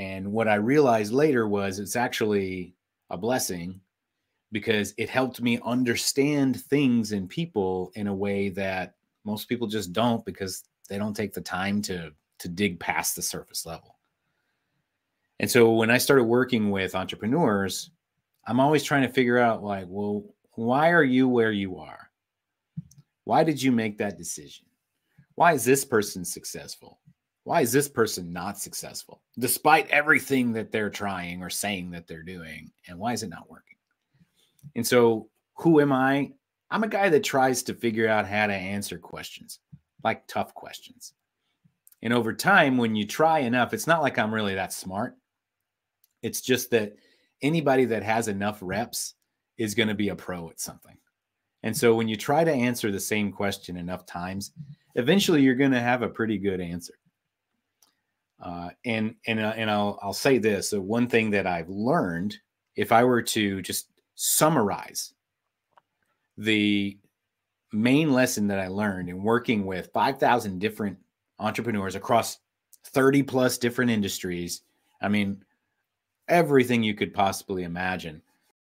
And what I realized later was it's actually a blessing, because it helped me understand things and people in a way that most people just don't, because they don't take the time to dig past the surface level. And so when I started working with entrepreneurs, I'm always trying to figure out, like, well, why are you where you are? Why did you make that decision? Why is this person successful? Why is this person not successful, despite everything that they're trying or saying that they're doing? And why is it not working? And so who am I? I'm a guy that tries to figure out how to answer questions, like tough questions. And over time, when you try enough, it's not like I'm really that smart. It's just that anybody that has enough reps is going to be a pro at something. And so when you try to answer the same question enough times, eventually you're going to have a pretty good answer. And I'll say this, so one thing that I've learned, if I were to just summarize the main lesson that I learned in working with 5,000 different entrepreneurs across 30+ different industries, I mean, everything you could possibly imagine.